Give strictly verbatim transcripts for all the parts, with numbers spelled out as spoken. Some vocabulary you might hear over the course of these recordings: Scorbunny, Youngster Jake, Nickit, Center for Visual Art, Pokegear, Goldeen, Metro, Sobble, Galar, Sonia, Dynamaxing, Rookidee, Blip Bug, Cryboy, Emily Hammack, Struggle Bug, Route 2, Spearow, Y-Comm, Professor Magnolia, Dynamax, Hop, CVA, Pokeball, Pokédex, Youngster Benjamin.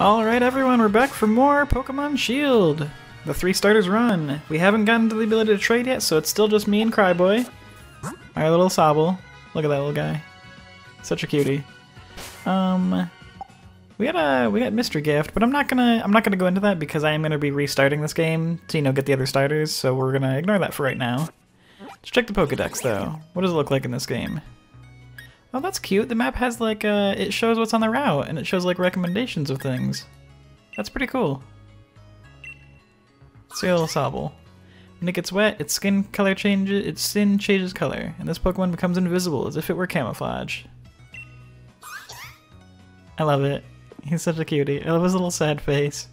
Alright everyone, we're back for more Pokemon Shield! The three starters run! We haven't gotten to the ability to trade yet, so it's still just me and Cryboy. Our little Sobble. Look at that little guy. Such a cutie. Um... We got a we got mystery gift, but I'm not gonna I'm not gonna go into that because I am gonna be restarting this game to you know get the other starters. So we're gonna ignore that for right now. Let's check the Pokedex though. What does it look like in this game? Oh, that's cute. The map has like uh, it shows what's on the route and it shows like recommendations of things. That's pretty cool. Let's see a little Sobble. When it gets wet, its skin color changes. Its skin changes color, and this Pokemon becomes invisible as if it were camouflage. I love it. He's such a cutie. I love his little sad face.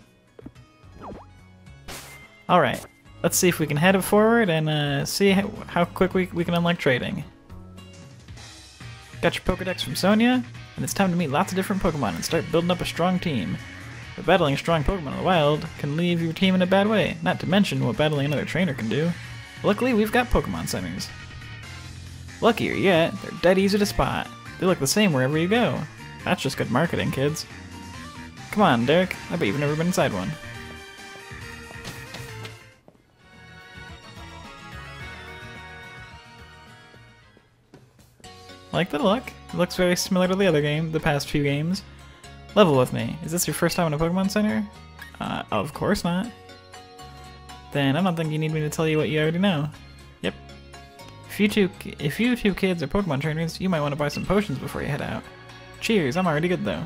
Alright, let's see if we can head it forward and uh, see how, how quick we, we can unlock trading. Got your Pokedex from Sonia, and it's time to meet lots of different Pokemon and start building up a strong team. But battling a strong Pokemon in the wild can leave your team in a bad way, not to mention what battling another trainer can do. Luckily, we've got Pokemon Centers. Luckier yet, they're dead easy to spot. They look the same wherever you go. That's just good marketing, kids. Come on, Derek. I bet you've never been inside one. Like the look. It looks very similar to the other game, the past few games. Level with me. Is this your first time in a Pokemon Center? Uh, of course not. Then I don't think you need me to tell you what you already know. Yep. If you two, if you two kids are Pokemon trainers, you might want to buy some potions before you head out. Cheers, I'm already good though.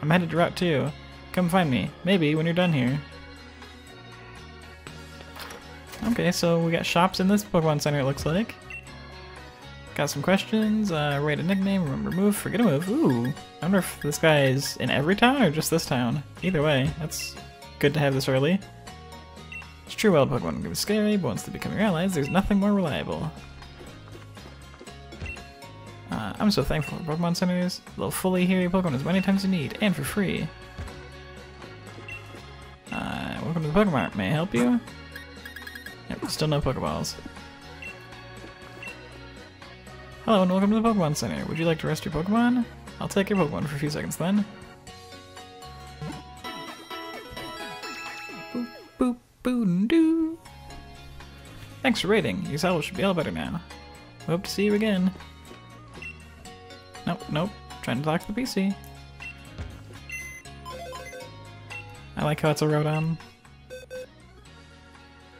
I'm headed to Route two. Come find me. Maybe when you're done here. Okay, so we got shops in this Pokemon Center, it looks like. Got some questions. Uh, write a nickname, remember move, forget a move. Ooh, I wonder if this guy is in every town or just this town. Either way, that's good to have this early. It's true, wild Pokemon can be scary, but once they become your allies, there's nothing more reliable. Uh, I'm so thankful for Pokemon Centers. They'll fully heal your Pokemon as many times you need, and for free. Uh, welcome to the Pokemon. May I help you? Yep, still no Pokeballs. Hello and welcome to the Pokemon Center. Would you like to rest your Pokemon? I'll take your Pokemon for a few seconds then. Boop, boop, boop, doo. Thanks for raiding. Your Sobble should be all better now. We hope to see you again. Nope, nope. Trying to talk to the P C. I like how it's a Rotom.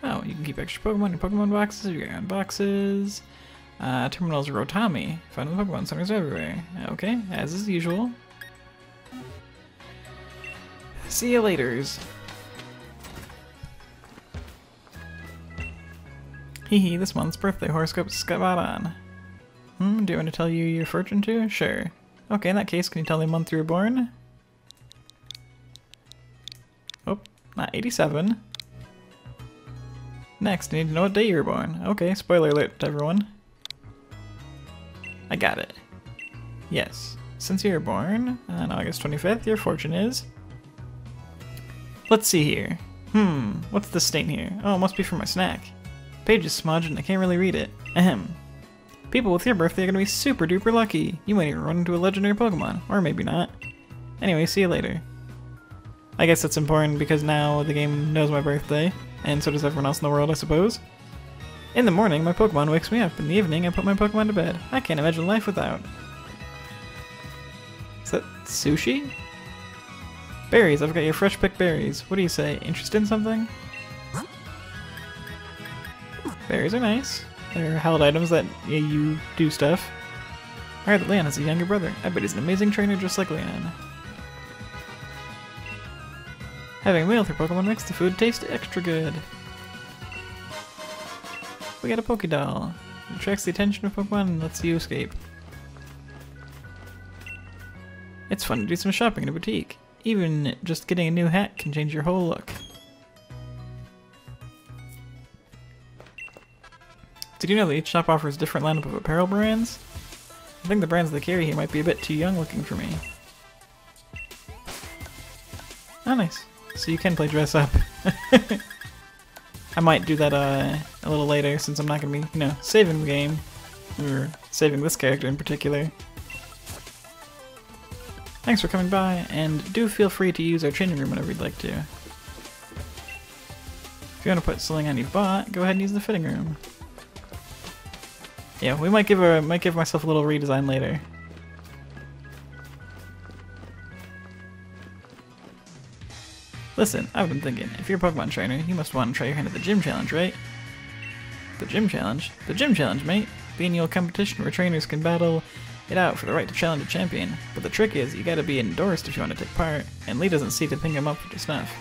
Oh, you can keep extra Pokemon in Pokemon boxes, you got your own boxes. Uh, terminals Rotami. Find the Pokemon Centers everywhere. Okay, as is usual. See you laters. Hehe, this month's birthday horoscope got on. Hmm, do you want to tell you your fortune too? Sure. Okay, in that case, can you tell me the month you were born? Oh, not eighty-seven. Next, I need to know what day you were born. Okay, spoiler alert to everyone. I got it. Yes. Since you were born on August twenty-fifth, your fortune is... Let's see here. Hmm, what's this stain here? Oh, it must be for my snack. The page is smudged and I can't really read it. Ahem. People with your birthday are going to be super duper lucky. You might even run into a legendary Pokemon, or maybe not. Anyway, see you later. I guess that's important because now the game knows my birthday, and so does everyone else in the world, I suppose. In the morning, my Pokemon wakes me up. In the evening, I put my Pokemon to bed. I can't imagine life without. Is that sushi? Berries, I've got your fresh-picked berries. What do you say, interested in something? Berries are nice. They're held items that yeah, you do stuff. I heard that Leon has a younger brother. I bet he's an amazing trainer just like Leon. Having a meal through Pokemon makes the food taste extra good. We got a Pokedoll. It attracts the attention of Pokemon and lets you escape. It's fun to do some shopping in a boutique. Even just getting a new hat can change your whole look. Did you know that each shop offers a different lineup of apparel brands? I think the brands they carry here might be a bit too young looking for me. Oh, nice. So you can play dress up. I might do that uh, a little later since I'm not going to be, you know, saving the game. Or saving this character in particular. Thanks for coming by, and do feel free to use our changing room whenever you'd like to. If you want to put something on you bought, go ahead and use the fitting room. Yeah, we might give a might give myself a little redesign later. Listen, I've been thinking, if you're a Pokemon trainer, you must want to try your hand at the gym challenge, right? The gym challenge? The gym challenge, mate! The annual competition where trainers can battle it out for the right to challenge a champion. But the trick is, you gotta be endorsed if you want to take part, and Lee doesn't seem to ping him up for just enough.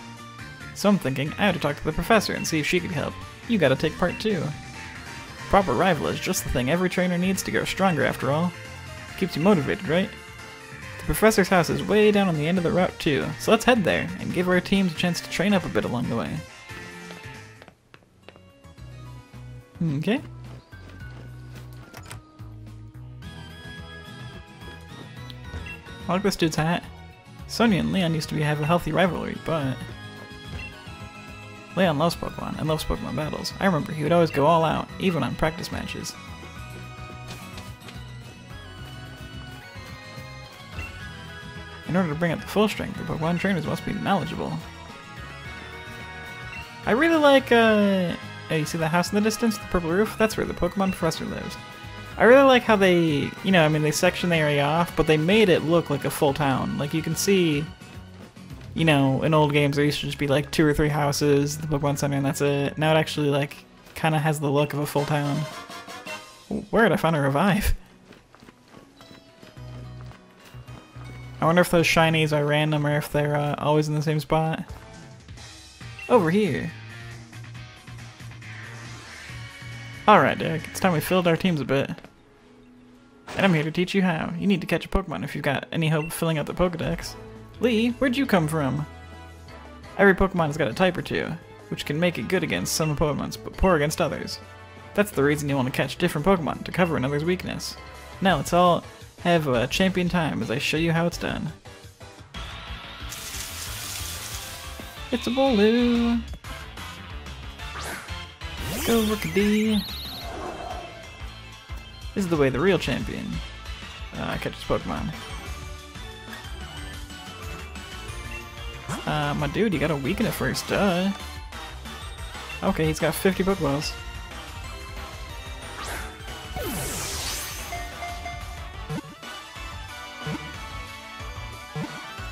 So I'm thinking, I ought to talk to the professor and see if she could help. You gotta take part too. Proper rival is just the thing every trainer needs to grow stronger after all. Keeps you motivated, right? The professor's house is way down on the end of the route too, so let's head there and give our teams a chance to train up a bit along the way. Okay. I like this dude's hat. Sonia and Leon used to be, have a healthy rivalry, but... Leon loves Pokemon and loves Pokemon battles. I remember he would always go all out, even on practice matches. In order to bring up the full strength, the Pokemon trainers must be knowledgeable. I really like, uh... oh, you see the house in the distance? The purple roof? That's where the Pokemon professor lives. I really like how they, you know, I mean, they section the area off, but they made it look like a full town. Like, you can see, you know, in old games there used to just be, like, two or three houses, the Pokemon Center, and that's it. Now it actually, like, kind of has the look of a full town. Where'd I find a revive? I wonder if those shinies are random or if they're uh, always in the same spot. Over here. Alright, Derek, it's time we filled our teams a bit. And I'm here to teach you how. You need to catch a Pokemon if you've got any hope of filling out the Pokedex. Lee, where'd you come from? Every Pokemon's got a type or two, which can make it good against some opponents, but poor against others. That's the reason you want to catch different Pokemon, to cover another's weakness. Now let's all have a champion time as I show you how it's done. It's a Wooloo! Go Rookidee! This is the way the real champion uh, catches Pokemon. Uh, my dude, you gotta weaken it first, duh. Okay, he's got fifty Pokeballs.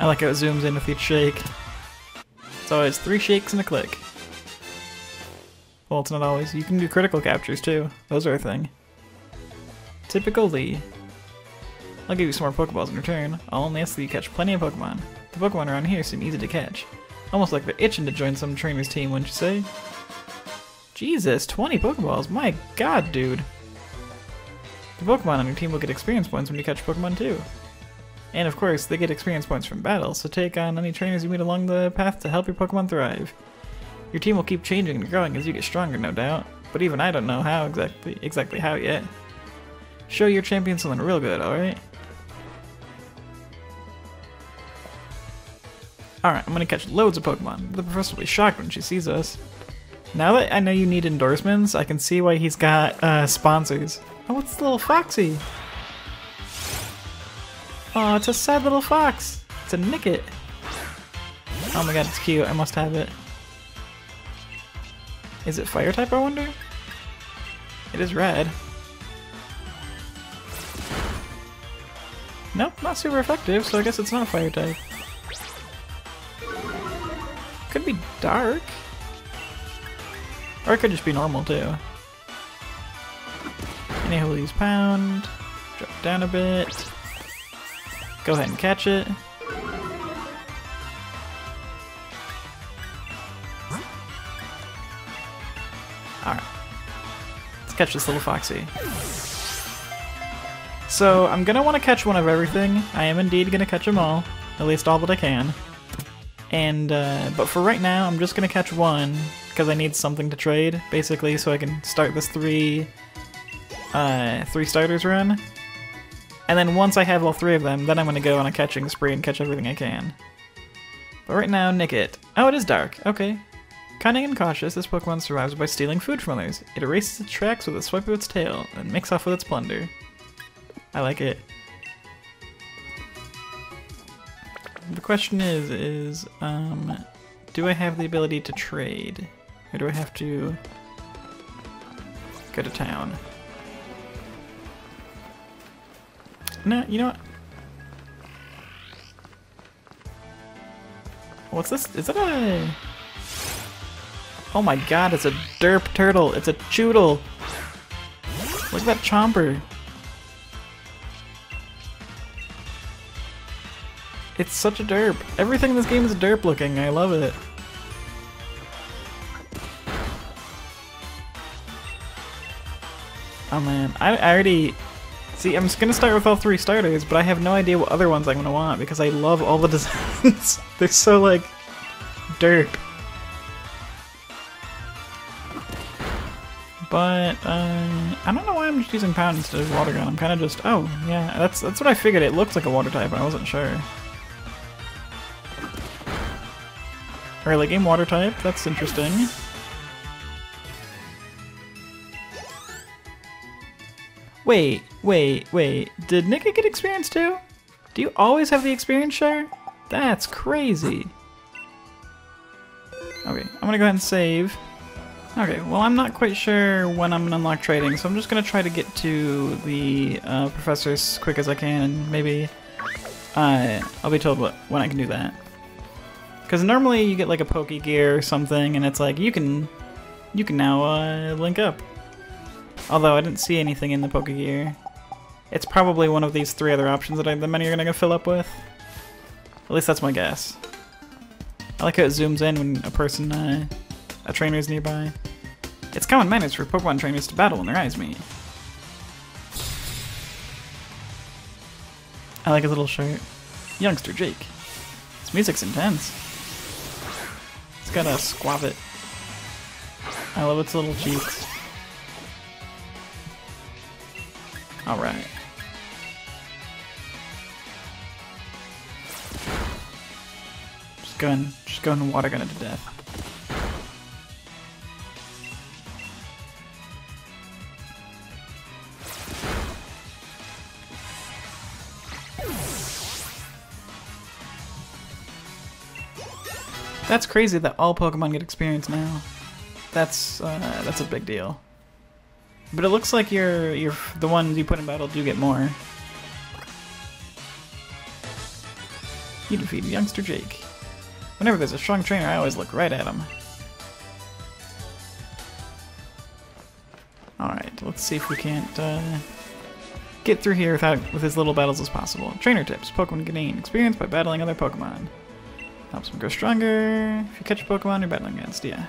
I like how it zooms in with each shake. It's always three shakes and a click. Well, it's not always. You can do critical captures too. Those are a thing. Typical Lee. I'll give you some more Pokeballs in return. I'll only ask that you catch plenty of Pokemon. The Pokemon around here seem easy to catch. Almost like they're itching to join some trainer's team, wouldn't you say? Jesus, twenty Pokeballs! My god, dude! The Pokemon on your team will get experience points when you catch Pokemon too. And of course, they get experience points from battles, so take on any trainers you meet along the path to help your Pokemon thrive. Your team will keep changing and growing as you get stronger, no doubt. But even I don't know how exactly exactly how yet. Show your champion something real good, alright? Alright, I'm gonna catch loads of Pokemon. The professor will be shocked when she sees us. Now that I know you need endorsements, I can see why he's got uh, sponsors. Oh, what's the little foxy? Oh, it's a sad little fox. It's a Nickit. Oh my god, it's cute. I must have it. Is it fire type, I wonder? It is red. Nope, not super effective, so I guess it's not fire type. Could be dark. Or it could just be normal too. Anyhow, we'll use pound. Drop down a bit. Go ahead and catch it. Alright. Let's catch this little foxy. So, I'm gonna want to catch one of everything. I am indeed gonna catch them all. At least all that I can. And, uh, but for right now, I'm just gonna catch one, because I need something to trade, basically, so I can start this three, uh, three starters run. And then once I have all three of them, then I'm gonna go on a catching spree and catch everything I can. But right now, Nickit. Oh, it is dark. Okay. Cunning and cautious, this Pokemon survives by stealing food from others. It erases its tracks with a swipe of its tail and makes off with its plunder. I like it. the question is, is um, do I have the ability to trade? Or do I have to go to town? No, you know what? What's this? Is that a... Oh my god, it's a derp turtle. It's a Chewtle. Look at that chomper. It's such a derp. Everything in this game is derp looking. I love it. Oh man, I, I already... See, I'm just gonna start with all three starters, but I have no idea what other ones I'm gonna want because I love all the designs. They're so, like, derp. But, um, I don't know why I'm just using Pound instead of Watergun. I'm kind of just, oh, yeah, that's that's what I figured. It looks like a water type, but I wasn't sure. Early game water type, that's interesting. Wait, wait, wait, did Nickit get experience too? Do you always have the experience share? That's crazy. Okay, I'm gonna go ahead and save. Okay, well I'm not quite sure when I'm gonna unlock trading, so I'm just gonna try to get to the uh, professor as quick as I can, and maybe uh, I'll be told what, when I can do that. Because normally you get like a Pokegear or something, and it's like, you can, you can now uh, link up. Although I didn't see anything in the Pokegear. It's probably one of these three other options that I, the many are going to fill up with. At least that's my guess. I like how it zooms in when a person, uh, a trainer is nearby. It's common manners for Pokemon trainers to battle when their eyes meet. I like his little shirt. Youngster Jake. His music's intense. It's got a squabbit. I love its little cheeks. All right. Just go and just go and water gun it to death. That's crazy that all Pokemon get experience now. That's uh, that's a big deal. But it looks like your your the ones you put in battle do get more. You defeat Youngster Jake. Whenever there's a strong trainer, I always look right at him. All right, let's see if we can't uh, get through here without with as little battles as possible. Trainer tips: Pokemon gain experience by battling other Pokemon. Helps them grow stronger. If you catch a Pokemon you're battling against, yeah.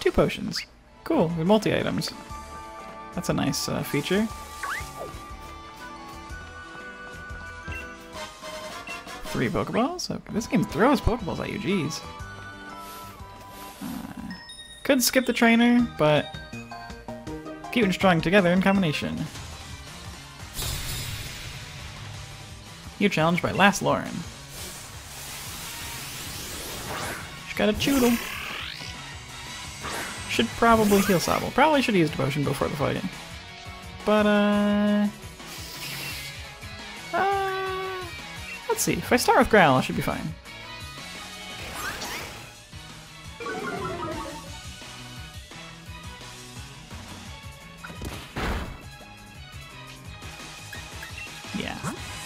Two potions. Cool, with multi-items. That's a nice uh, feature. Three Pokeballs? Okay, this game throws Pokeballs at you, geez. Uh, could skip the trainer, but cute and strong together in combination. You're challenged by Last Lauren. She got a Chewtle. Should probably heal Sobble. Probably should have used a potion before the fight. But, uh, uh... let's see. If I start with Growl, I should be fine. Yeah.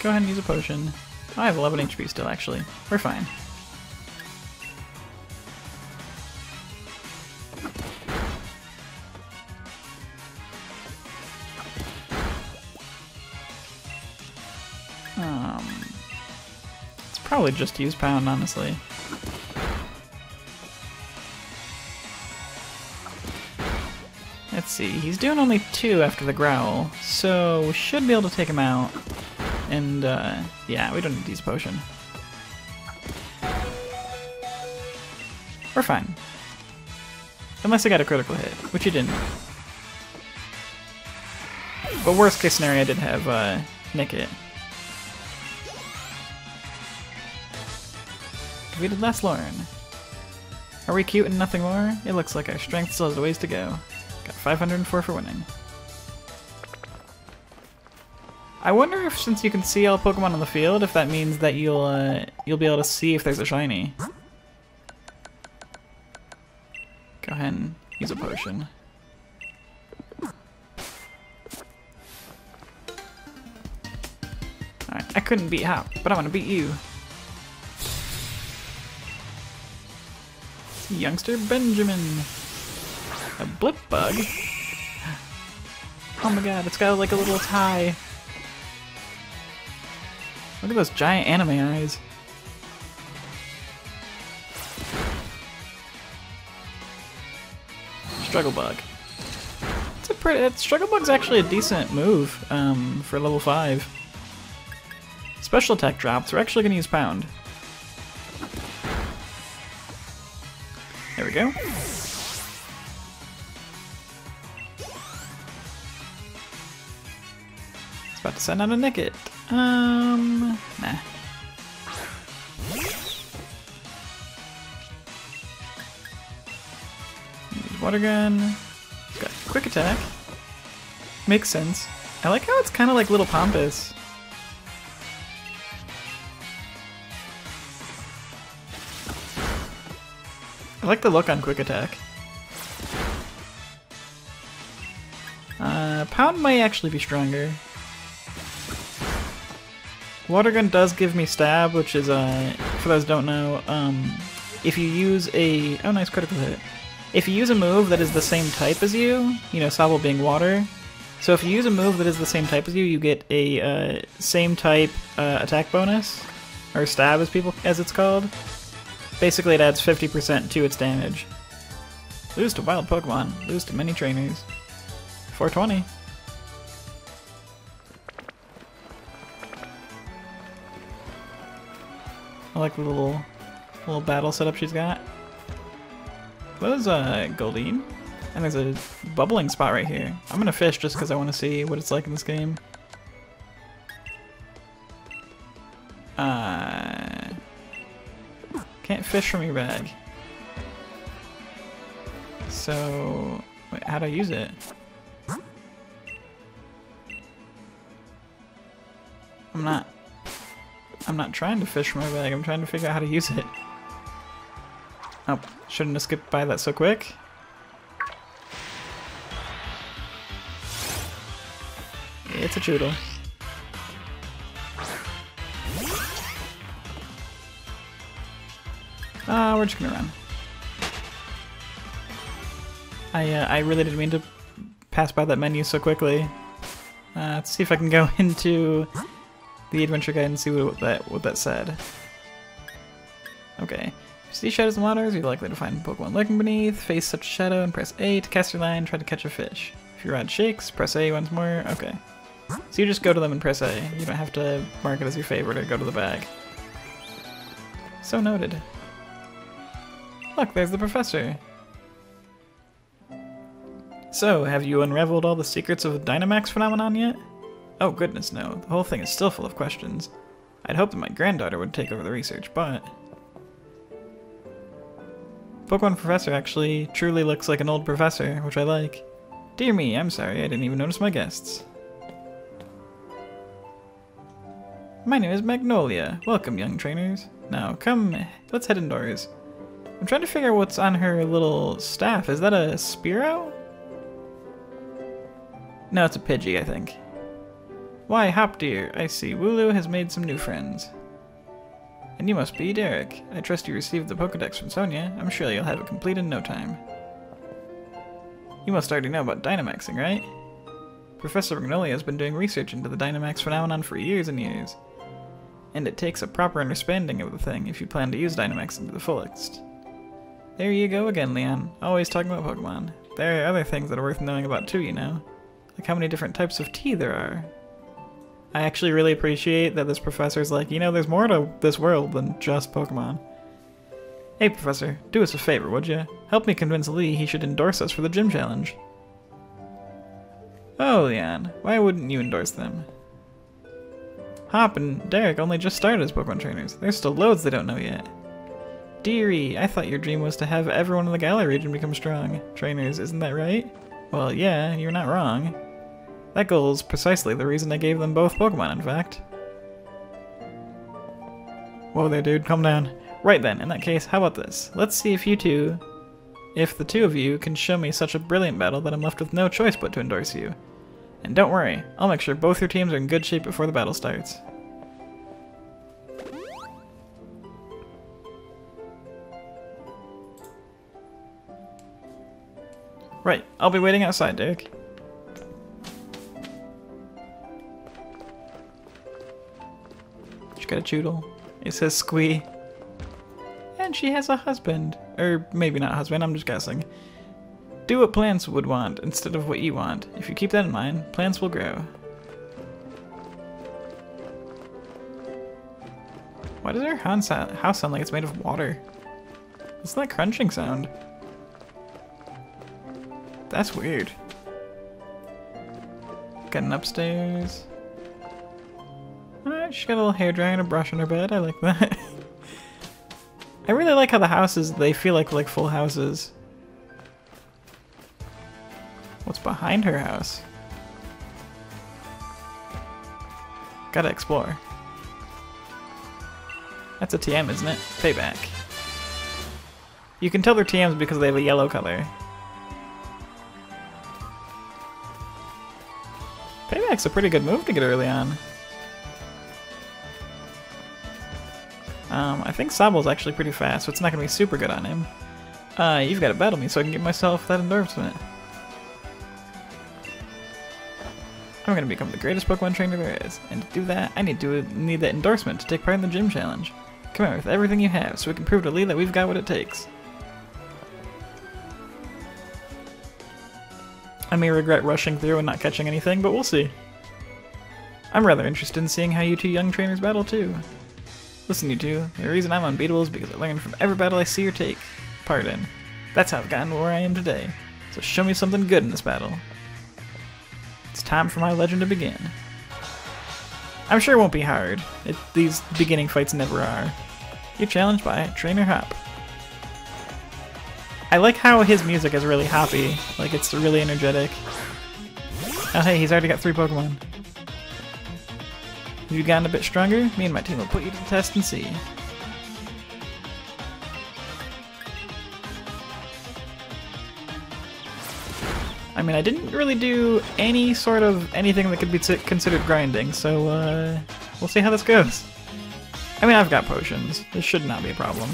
Go ahead and use a potion. I have eleven H P still, actually. We're fine. Probably just use Pound, honestly. Let's see, he's doing only two after the Growl, so we should be able to take him out. And, uh, yeah, we don't need to use Potion. We're fine. Unless I got a critical hit, which he didn't. But worst case scenario, I did have, uh, Nickit. We did Last Lauren. Are we cute and nothing more? It looks like our strength still has a ways to go. Got five hundred four for winning. I wonder if, since you can see all Pokemon on the field, if that means that you'll uh, you'll be able to see if there's a shiny. Go ahead and use a potion. Alright, I couldn't beat Hop, but I'm gonna beat you. Youngster Benjamin. A Blip Bug. Oh my god, it's got like a little tie. Look at those giant anime eyes. Struggle Bug. It's a pretty. It, Struggle Bug's actually a decent move um, for level five. Special attack drops. We're actually going to use Pound. There we go. It's about to send out a Nickit. Um, nah. Use water gun. Got quick attack. Makes sense. I like how it's kind of like Little Pompous. I like the look on quick attack. Uh, Pound might actually be stronger. Water Gun does give me Stab, which is, uh, for those who don't know, um, if you use a... Oh, nice critical hit. If you use a move that is the same type as you, you know, Sobble being water, so if you use a move that is the same type as you, you get a uh, same type uh, attack bonus, or Stab as people as it's called. Basically, it adds fifty percent to its damage. Lose to wild Pokemon. Lose to many trainers. four twenty. I like the little, little battle setup she's got. Those uh, Goldeen, and there's a bubbling spot right here. I'm gonna fish just because I want to see what it's like in this game. Uh, can't fish from your bag. So, wait, how do I use it? I'm not. I'm not trying to fish from my bag, I'm trying to figure out how to use it. Oh, shouldn't have skipped by that so quick. It's a Chewtle. Ah, uh, we're just gonna run. I, uh, I really didn't mean to pass by that menu so quickly. Uh, let's see if I can go into the adventure guide and see what that what that said. Okay. If you see shadows in waters, you're likely to find Pokemon lurking beneath. Face such a shadow and press A to cast your line, try to catch a fish. If your rod shakes, press A once more. Okay. So you just go to them and press A. You don't have to mark it as your favorite or go to the bag. So noted. Look, there's the professor. So, have you unraveled all the secrets of the Dynamax phenomenon yet? Oh goodness no, the whole thing is still full of questions. I'd hoped that my granddaughter would take over the research, but... Pokemon Professor actually truly looks like an old professor, which I like. Dear me, I'm sorry, I didn't even notice my guests. My name is Magnolia. Welcome, young trainers. Now, come, let's head indoors. I'm trying to figure out what's on her little staff. Is that a Spearow? No, it's a Pidgey, I think. Why, Hop dear, I see Wooloo has made some new friends. And you must be Derek. I trust you received the Pokedex from Sonia. I'm sure you'll have it complete in no time. You must already know about Dynamaxing, right? Professor Magnolia has been doing research into the Dynamax phenomenon for years and years. And it takes a proper understanding of the thing if you plan to use Dynamaxing to the fullest. There you go again, Leon. Always talking about Pokemon. There are other things that are worth knowing about too, you know. Like how many different types of tea there are. I actually really appreciate that this professor's like, you know, there's more to this world than just Pokemon. Hey, Professor, do us a favor, would you? Help me convince Lee he should endorse us for the gym challenge. Oh, Leon, why wouldn't you endorse them? Hop and Derek only just started as Pokemon trainers. There's still loads they don't know yet. Dearie, I thought your dream was to have everyone in the Galar region become strong trainers, isn't that right? Well, yeah, you're not wrong. That goal is precisely the reason I gave them both Pokemon, in fact. Whoa there, dude, calm down. Right then, in that case, how about this? Let's see if you two... if the two of you can show me such a brilliant battle that I'm left with no choice but to endorse you. And don't worry, I'll make sure both your teams are in good shape before the battle starts. Right, I'll be waiting outside, Derek. She got a Chewtle. It says Squee. And she has a husband. Or maybe not husband, I'm just guessing. Do what plants would want instead of what you want. If you keep that in mind, plants will grow. Why does her house sound like it's made of water? What's that crunching sound? That's weird. Getting upstairs. Alright, she's got a little hairdryer and a brush on her bed. I like that. I really like how the houses, they feel like like full houses. What's behind her house? Gotta explore. That's a T M, isn't it? Payback. You can tell they're T Ms because they have a yellow color. Payback's a pretty good move to get early on. Um, I think Sobble's actually pretty fast, so it's not going to be super good on him. Uh, you've got to battle me so I can get myself that endorsement. I'm going to become the greatest Pokemon trainer there is, and to do that, I need to need that endorsement to take part in the gym challenge. Come here with everything you have, so we can prove to Lee that we've got what it takes. I may regret rushing through and not catching anything, but we'll see. I'm rather interested in seeing how you two young trainers battle too. Listen, you two, the reason I'm unbeatable is because I learned from every battle I see or take part in. That's how I've gotten to where I am today. So show me something good in this battle. It's time for my legend to begin. I'm sure it won't be hard. It, these beginning fights never are. You're challenged by Trainer Hop. I like how his music is really hoppy. Like, it's really energetic. Oh hey, he's already got three Pokemon. Have you gotten a bit stronger? Me and my team will put you to the test and see. I mean, I didn't really do any sort of anything that could be considered grinding, so uh, we'll see how this goes. I mean, I've got potions. This should not be a problem.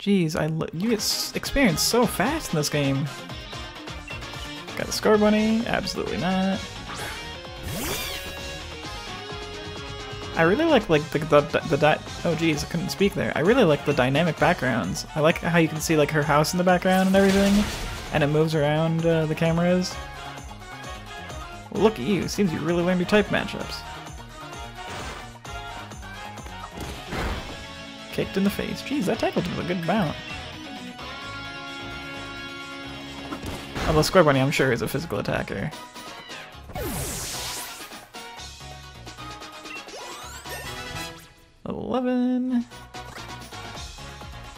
Jeez, I lo you get experience so fast in this game. Got a Scorbunny? Absolutely not. I really like like the the, the, the di oh geez, I couldn't speak there. I really like the dynamic backgrounds. I like how you can see like her house in the background and everything, and it moves around uh, the cameras. Well, look at you! Seems you really learned your type matchups. Kicked in the face. Jeez, that tackled him a good amount. Although Scorbunny, I'm sure, is a physical attacker. eleven.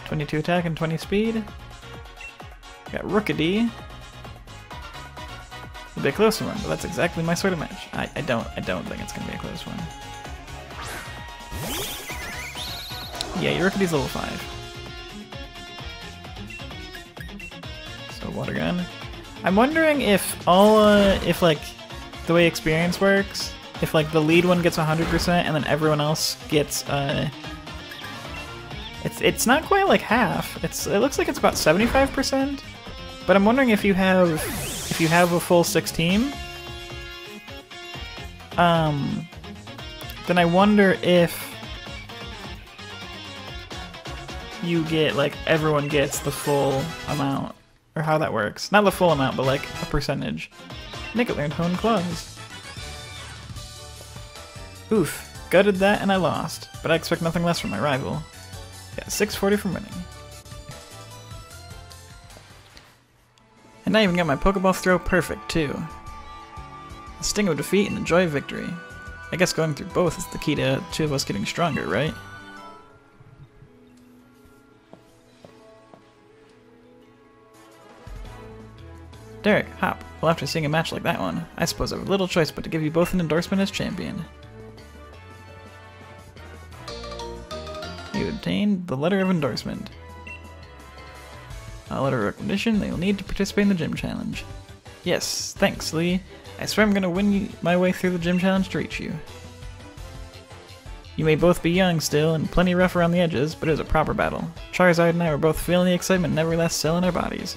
twenty-two attack and twenty speed. Got Rookidee. A bit closer one, but that's exactly my sort of match. I, I don't I don't think it's gonna be a close one. Yeah, your Rookidee's level five. So water gun. I'm wondering if all uh, if like the way experience works, if like the lead one gets one hundred percent and then everyone else gets uh, it's it's not quite like half. It's it looks like it's about seventy-five percent. But I'm wondering if you have if you have a full sixteen. Um, then I wonder if. You get, like, everyone gets the full amount, or how that works. Not the full amount, but, like, a percentage. Nickit learned Hone Claws. Oof. Gutted that, and I lost. But I expect nothing less from my rival. Got six forty from winning. And I even got my Pokeball throw perfect, too. The sting of defeat and the joy of victory. I guess going through both is the key to two of us getting stronger, right? Derek, Hop, well, after seeing a match like that one, I suppose I have little choice but to give you both an endorsement as champion. You obtained the letter of endorsement. A letter of recognition that you'll need to participate in the gym challenge. Yes, thanks, Lee. I swear I'm gonna win my way through the gym challenge to reach you. You may both be young still and plenty rough around the edges, but it was a proper battle. Charizard and I were both feeling the excitement and every last cell in our bodies.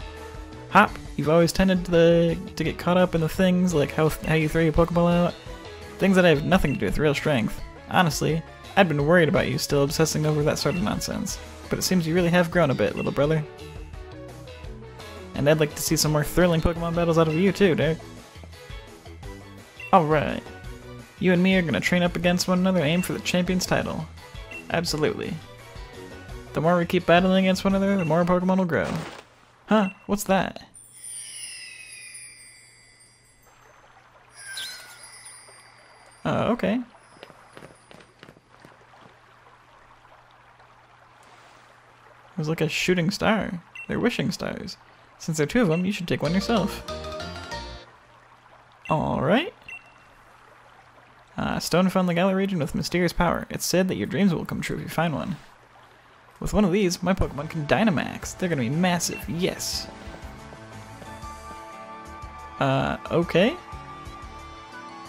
Hop, you've always tended to, the, to get caught up in the things like how, how you throw your Pokeball out, things that have nothing to do with real strength. Honestly, I'd been worried about you still obsessing over that sort of nonsense, but it seems you really have grown a bit, little brother. And I'd like to see some more thrilling Pokemon battles out of you too, Derek. Alright. You and me are gonna train up against one another and aim for the champion's title. Absolutely. The more we keep battling against one another, the more Pokemon will grow. Huh, what's that? Oh, okay. It was like a shooting star. They're wishing stars. Since there are two of them, you should take one yourself. Alright. Uh, stone found the Galar region with mysterious power. It's said that your dreams will come true if you find one. With one of these, my Pokemon can Dynamax. They're gonna be massive, yes. Uh, okay.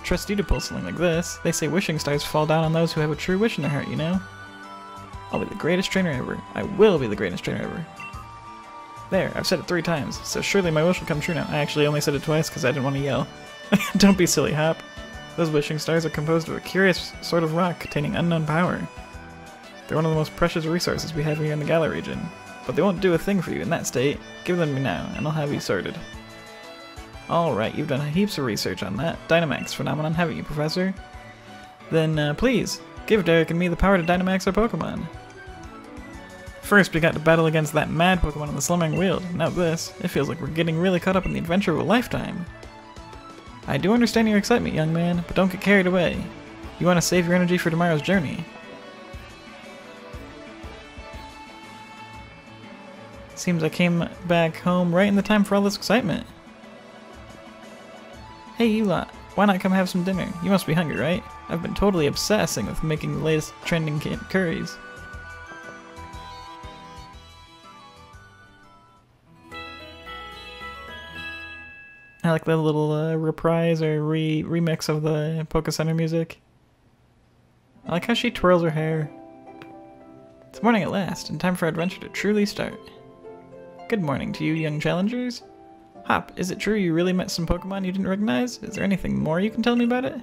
Trust you to pull something like this. They say wishing stars fall down on those who have a true wish in their heart, you know? I'll be the greatest trainer ever. I will be the greatest trainer ever. There, I've said it three times, so surely my wish will come true now. I actually only said it twice because I didn't want to yell. Don't be silly, Hop. Those wishing stars are composed of a curious sort of rock containing unknown power. They're one of the most precious resources we have here in the Galar region, but they won't do a thing for you in that state. Give them to me now, and I'll have you sorted. Alright, you've done heaps of research on that Dynamax phenomenon, haven't you, Professor? Then, uh, please, give Derek and me the power to Dynamax our Pokemon. First, we got to battle against that mad Pokemon on the Slumbering Wield. Now this, it feels like we're getting really caught up in the adventure of a lifetime. I do understand your excitement, young man, but don't get carried away. You want to save your energy for tomorrow's journey. Seems I came back home right in the time for all this excitement. Hey, you lot, why not come have some dinner? You must be hungry, right? I've been totally obsessing with making the latest trending curries. I like the little uh, reprise or re remix of the Poké Center music. I like how she twirls her hair. It's morning at last, and time for our adventure to truly start. Good morning to you, young challengers. Hop, is it true you really met some Pokemon you didn't recognize? Is there anything more you can tell me about it?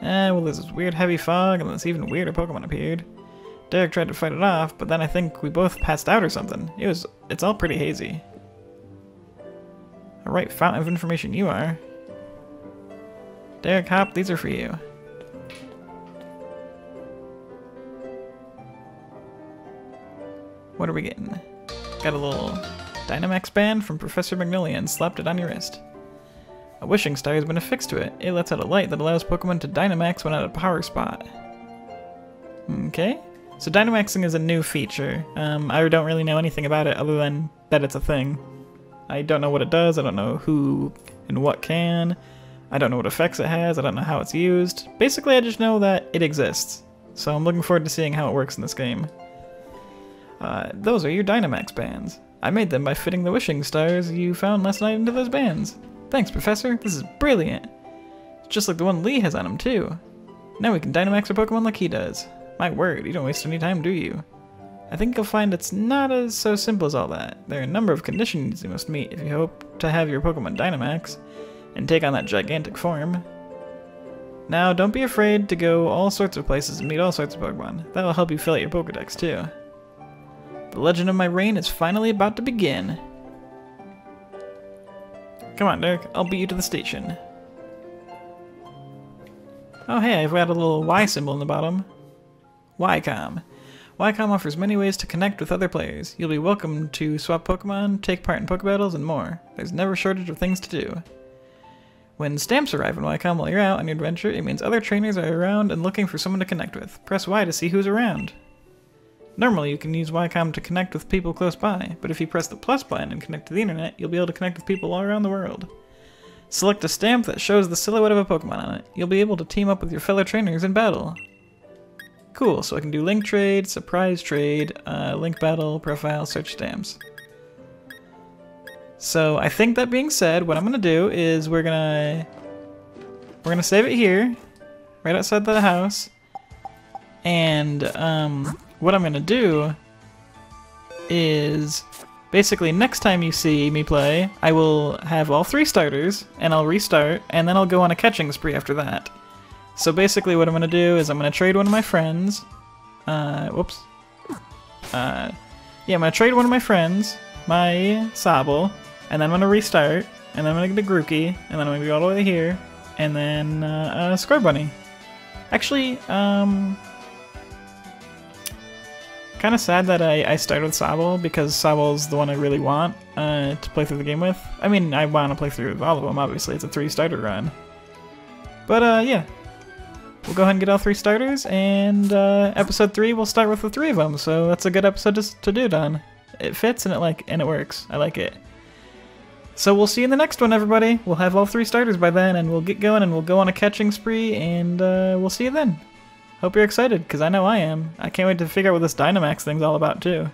Eh, well, there's this weird heavy fog, and this even weirder Pokemon appeared. Derek tried to fight it off, but then I think we both passed out or something. It was, it's all pretty hazy. A right fountain of information you are. Derek, Hop, these are for you. What are we getting? Got a little Dynamax band from Professor Magnolia and slapped it on your wrist. A wishing star has been affixed to it. It lets out a light that allows Pokemon to Dynamax when at a power spot. Okay. So Dynamaxing is a new feature. Um, I don't really know anything about it other than that it's a thing. I don't know what it does, I don't know who and what can, I don't know what effects it has, I don't know how it's used. Basically, I just know that it exists, so I'm looking forward to seeing how it works in this game. Uh, those are your Dynamax bands. I made them by fitting the wishing stars you found last night into those bands. Thanks, Professor, this is brilliant. It's just like the one Lee has on him, too. Now we can Dynamax a Pokemon like he does. My word, you don't waste any time, do you? I think you'll find it's not as so simple as all that. There are a number of conditions you must meet if you hope to have your Pokemon Dynamax and take on that gigantic form. Now, don't be afraid to go all sorts of places and meet all sorts of Pokemon. That'll help you fill out your Pokedex, too. The legend of my reign is finally about to begin. Come on, Derek. I'll beat you to the station. Oh, hey, I've got a little Y symbol in the bottom. Y-Comm. Y-Comm offers many ways to connect with other players. You'll be welcome to swap Pokemon, take part in Pokebattles, and more. There's never a shortage of things to do. When stamps arrive in Y-Comm while you're out on your adventure, it means other trainers are around and looking for someone to connect with. Press Y to see who's around. Normally, you can use Y-Comm to connect with people close by, but if you press the plus button and connect to the internet, you'll be able to connect with people all around the world. Select a stamp that shows the silhouette of a Pokemon on it. You'll be able to team up with your fellow trainers in battle. Cool, so I can do link trade, surprise trade, uh, link battle, profile, search stamps. So I think that being said, what I'm gonna do is we're gonna we're gonna save it here, right outside the house. And um, what I'm gonna do is basically next time you see me play, I will have all three starters, and I'll restart, and then I'll go on a catching spree after that. So basically what I'm going to do is I'm going to trade one of my friends, uh, whoops, uh, yeah, I'm going to trade one of my friends, my Sobble, and then I'm going to restart, and then I'm going to get a Grookey, and then I'm going to go all the way to here, and then uh, a Scorbunny. Actually, um, kind of sad that I, I started with Sobble, because Sobble's the one I really want uh, to play through the game with. I mean, I want to play through with all of them, obviously, it's a three-starter run. But, uh, yeah. We'll go ahead and get all three starters, and uh, episode three, we'll start with the three of them. So that's a good episode to, to do, Don. It fits and it like and it works. I like it. So we'll see you in the next one, everybody. We'll have all three starters by then, and we'll get going, and we'll go on a catching spree, and uh, we'll see you then. Hope you're excited, because I know I am. I can't wait to figure out what this Dynamax thing's all about, too.